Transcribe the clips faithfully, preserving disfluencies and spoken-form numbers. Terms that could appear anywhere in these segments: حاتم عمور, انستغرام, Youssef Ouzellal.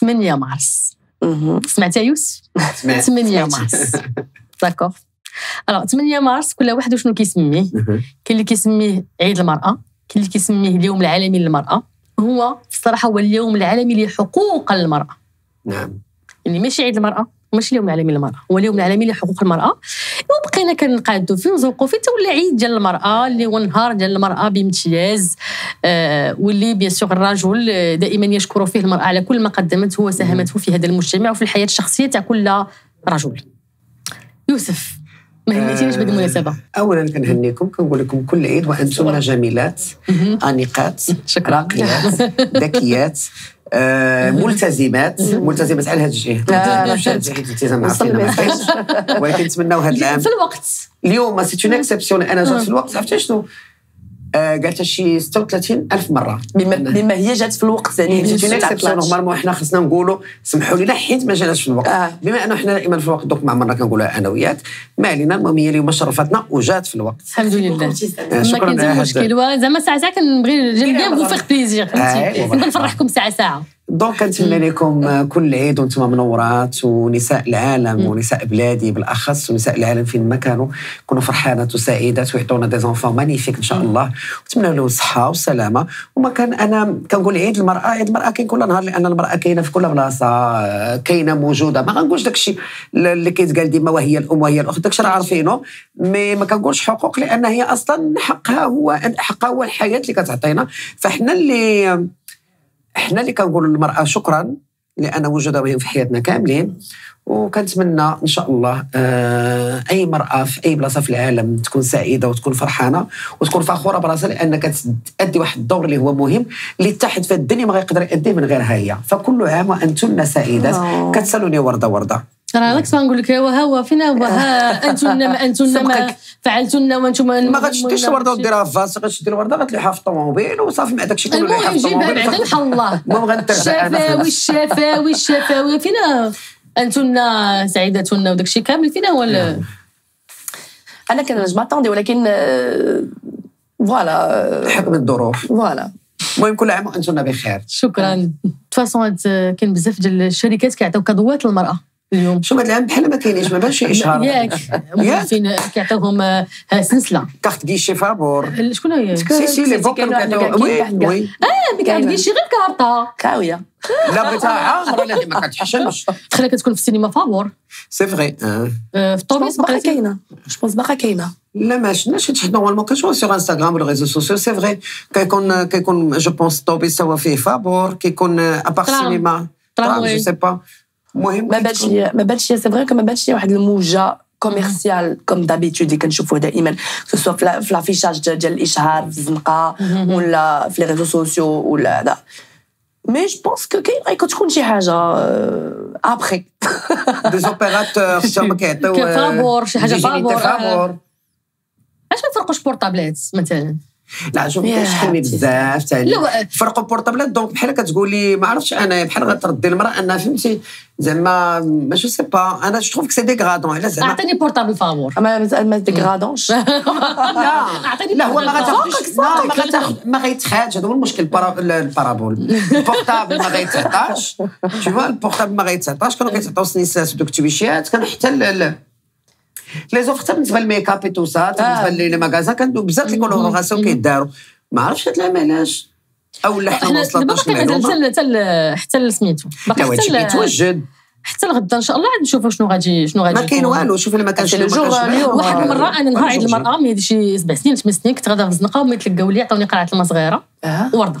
ثمانية مارس. سمعت يا يوسف؟ ثمانية مارس. داكوغ. الوغ ثمانية مارس كل واحد وشنو كيسميه. كاين اللي كيسميه عيد المرأة، كاين اللي كيسميه اليوم العالمي للمرأة. هو الصراحة هو اليوم العالمي لحقوق المرأة. نعم. يعني ماشي عيد المرأة، ماشي اليوم العالمي للمرأة، هو اليوم العالمي لحقوق المرأة. وبقينا كنقادو فيه ونزوقو فيه حتى ولا عيد ديال المرأة اللي هو النهار ديال المرأة بامتياز، آه واللي بيان سيغ الرجل دائما يشكر فيه المرأة على كل ما قدمته وساهمته في هذا المجتمع وفي الحياة الشخصية تاع كل رجل. يوسف، ما هنيتينيش بهذه المناسبة. أولا كنهنيكم، كنقول لكم كل عيد وأنتم جميلات، أنيقات، راقيات، ذكيات، آه ملتزمات ملتزمات على هذا الجهه لا ماشي الالتزام عارفين ما كاينش ولكن نتمناو هذا العام في الوقت اليوم سي اون اكسبسيون انا جات في الوقت عرفتي شنو قالت شي ستة وثلاثين ألف مره بما بما هي جات في الوقت يعني سي اون اكسبسيون نورمالمون حنا خصنا نقولوا سمحوا لينا حيت ما جاتش في الوقت آه. بما انه حنا دائما في الوقت دوك ما عمرنا كنقولوها انا وياك ما علينا المهم هي اليوم شرفتنا وجات في الوقت الحمد لله ما كاينش مشكل زعما ساعه ساعه كنبغي جيم بيان بو فيغ بليزير نبغي نفرحكم ساعه ساعه دونك كنتمنى لكم كل عيد وانتم منورات ونساء العالم ونساء بلادي بالاخص ونساء العالم فين ما كانوا كونوا فرحانات وسعيدات ويعطونا دي زونفون مانيفيك ان شاء الله ونتمنى لهم الصحه والسلامه وما كان انا كنقول عيد المراه عيد المراه كاين كل نهار لان المراه كاينه في كل بلاصه كاينه موجوده ما غنقولش داك الشيء اللي كيتقال ديما وهي الام وهي الاخت داك الشيء راه عارفينه مي ما كنقولش حقوق لان هي اصلا حقها هو حقها هو الحياه اللي كتعطينا فاحنا اللي احنا اللي كنقولوا للمراه شكرا لان وجودها في حياتنا كاملين وكنتمنى ان شاء الله اي مراه في اي بلاصه في العالم تكون سعيده وتكون فرحانه وتكون فخوره براسها لان كتأدي واحد الدور اللي هو مهم اللي حتى حد في الدنيا ما غيقدر يأديه من غيرها هي فكل عام وانتن سعيدات كتسالوني ورده ورده راه انا كنت نقول لك ها هو فين هو ها انتن ما انتن ما فعلتن وانتم ما غاتشديش الورده وديرها في فاس غاتشدي الورده غتليحها في الطوموبيل وصافي مع داكشي كله اللي حطها في الطوموبيل المهم بعدا نحل الله المهم غنترجع انا الشفاوي الشفاوي الشفاوي فين انتن سعيدتن وداكشي كامل فين هو انا كنجمعطوندي ولكن فوالا حكم الظروف فوالا المهم كل عام وانتن بخير شكرا تفاصون كاين بزاف ديال الشركات كيعطيو كادوات للمراه اليوم شوف هذا العام بحال ما كاينينش ما بانش شي اشهار ياك فين كيعطيوهم سلسله كارت كيشي فابور شكون هي سي سي لي فوق كانوا وي وي اه كارت كيشي غير كارطه كاويه لا بطاعه مرة اللي ما كتحشمش تخليها كتكون في السينما فابور سي فغي في الطوبيس باقا كاينه جو بونس باقا كاينه لا ما شفناش حيت نورمالمون كنشوفو سيغ انستغرام ولا ريزو سوسيو سي فغي كيكون كيكون جو بونس الطوبيس هو فيه فابور كيكون ابار سينما جو سي با مهم ما بالش ليا ما بالش ليا سي فري ما بالش ليا واحد الموجه كوميرسيال كوم دابيتود اللي كنشوفوه دائما سواء في لافيشاج ديال الاشهار في الزنقه ولا في لي ريزو سوسيو ولا هذا مي جو بونس كو كاين كتكون شي حاجه ابخي دي زوبيراتور تما كيعطيو كفابور شي حاجه فابور اش ما تفرقوش بورطابلات مثلا لا شوف كتحمي بزاف ثاني فرقوا بورطابلات دونك بحال كتقولي ما عرفتش انا بحال غتردي المراه انها فهمتي زعما ما جو سي با انا جو تروف كو سي ديغرادون على زعما عطيني بورطابل فابور ما ما ديغرادونش لا عطيني لا هو ما غاتاخدش ما غيتخادش هذا هو المشكل البارابول البورطابل ما غيتعطاش تي فوا البورطابل ما غيتعطاش كانوا كيتعطاو سنيسات ودوك التويشيات كان حتى لي زوفت بالنسبه للميك اب تو سا بالنسبه لي ماغازا كندوك بزاف ديال الكولوراسيون كيداروا ما عرفتش هاد علاش اولا حنا ما وصلناش حتى حتى حتى سميتو باقي حتى يتوجد حتى لغدا ان شاء الله عاد نشوفوا شنو غادي شنو غادي ما كاين والو شوف الا ما كانش واحد المره انا نهار عيد المراه من هذه شي سبع سنين ثمان سنين كنت غادا في الزنقه وملي تلقاو لي عطاوني قرعه الماء صغيره ورده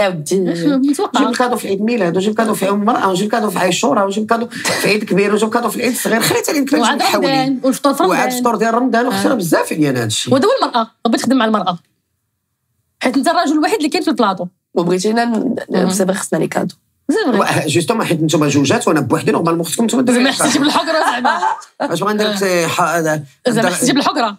اودي متوقع جيب كادو في عيد ميلاد وجيب كادو في يوم المراه وجيب كادو في عاشوراء وجيب كادو في عيد كبير وجيب كادو في العيد الصغير خليت عليه كبير وحاولي وعاد الفطور ديال رمضان وخسر بزاف عليا انا هادشي وهذا هو المراه بغيت تخدم مع المراه حيت انت الراجل الوحيد اللي كاين في البلاطو وبغيتينا بصبا خصنا لي كادو زعما جوستومون حيت نتوما جوجات وانا بوحدي نورمالمون خصكم نتوما ديروا زعما حسيتي بالحكره زعما اش بغا ندير زعما حسيتي بالحكره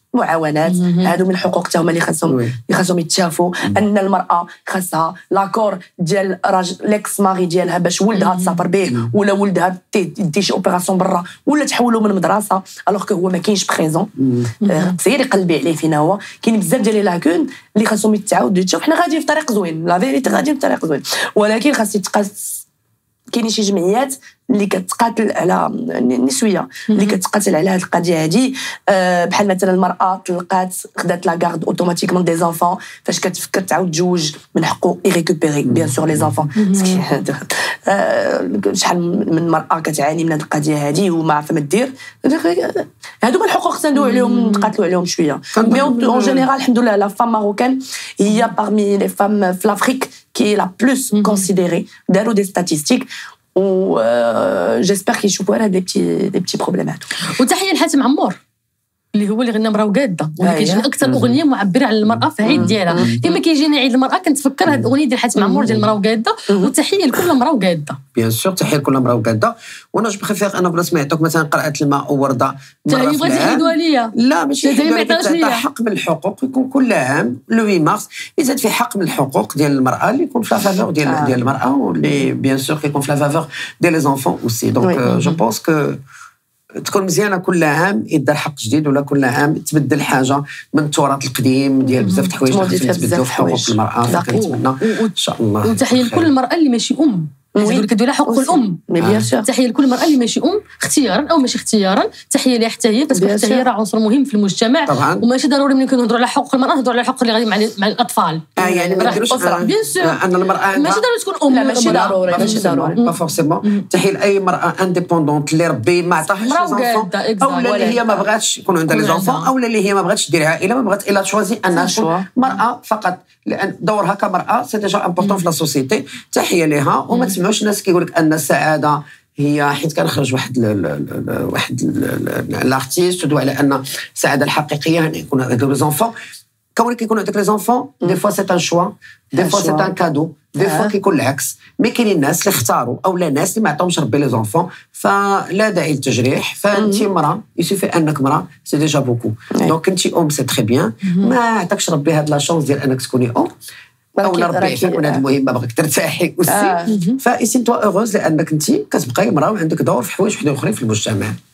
معاونات هادو من الحقوق حتى هما اللي خاصهم اللي خاصهم يتشافوا ان المراه خاصها لاكور ديال راجل ليكس ماري ديالها باش ولدها تسافر به ولا ولدها تدي شي اوبيراسيون برا ولا تحولوا من مدرسه الوغ كو هو ما كاينش بريزون سير قلبي عليه فينا هو كاين بزاف ديال لاكون اللي خاصهم يتعاودوا يتشوف حنا غاديين في طريق زوين لا فيريتي غاديين في طريق زوين ولكن خاص يتقاس كاينين شي جمعيات اللي كتقاتل على النسويه اللي كتقاتل على هذه القضيه هذه بحال مثلا المراه طلقات خدات لا غارد اوتوماتيكمون دي زانفون فاش كتفكر تعاود تزوج من حقه يريكوبيري بيان سور لي زانفون شحال من مراه كتعاني من هذه القضيه هذه وما عارفه ما دير هذوما الحقوق تندوي عليهم نتقاتلوا عليهم شويه مي اون جينيرال الحمد لله لا فام ماروكان هي parmi les femmes في لافريك qui est la plus considérée dans des statistiques و جيسبر كيشوفوا على هاد لي بتي لي بتي بروبليمات وتحيه لحاتم عمور اللي هو اللي غنى مرا وقاده واللي كيجي اكثر اغنيه معبره على المراه في العيد ديالها كما كيجينا عيد المراه كنتفكر هاد الاغنيه ديال حاتم عمور ديال مرا وقاده وتحيه لكل مرا وقاده بيان سور تحيه لكل مرا وقاده وانا جو بريفير انا بلاص ما يعطوك مثلا قرعه الماء وورده تاهي بغات يحيدوها ليا لا ماشي حيدوها حق من الحقوق يكون كل عام لو ثمانية مارس يزاد في حق من الحقوق ديال المراه اللي يكون في لافافور ديال ديال المراه واللي بيان سور كيكون في لافافور ديال لي زونفون اوسي دونك جو بونس كو تكون مزيانه كل عام يدار حق جديد ولا كل عام تبدل حاجه من التراث القديم ديال بزاف د الحوايج اللي كيتبدلوا في حقوق المراه كنتمنى ان شاء الله وتحيه لكل المراه اللي ماشي ام اللي كدوي على حقوق الام تحيه لكل المراه اللي ماشي ام اختيارا او ماشي اختيارا تحيه ليها حتى هي باسكو حتى هي راه عنصر مهم في المجتمع طبعاً. وماشي ضروري ملي كنهضروا على حقوق المراه نهضروا على الحقوق اللي غادي مع, مع الاطفال اه يعني ما نديروش بيان سور ان المراه ماشي ضروري تكون ام ماشي ضروري ماشي ضروري با فورسيمون تحيه لاي مراه انديبوندونت اللي ربي ما عطاهاش ليزونفون او اللي هي ما بغاتش يكون عندها ليزونفون او اللي هي ما بغاتش دير عائله ما بغات الا تشوازي انها تكون مراه فقط لان دورها كمراه سي ديجا امبورطون في لا سوسيتي تحيه ليها وما تسمعوش الناس كيقول لك ان السعاده هي حيت كنخرج واحد ل واحد لارتيست تدوي على ان السعاده الحقيقيه يعني يكون هذوك لي زونفون كون كيكونوا هذوك لي زونفون دي فوا سي ان شوا دي فوا سي ان كادو دي فوا كيكون العكس مي كاينين الناس اللي اختاروا او لا ناس اللي ما عطاهمش ربي لي زونفون فلا داعي للتجريح فانت مراه يسوفي انك مراه سي ديجا بوكو دونك انت ام سي تري بيان ما عطاكش ربي هاد لا شونس ديال انك تكوني ام او ربي يكون هذا المهم باغيك ترتاحي وسي فايسي توا اوغوز لانك انت كتبقاي مراه وعندك دور في حوايج وحدين اخرين في المجتمع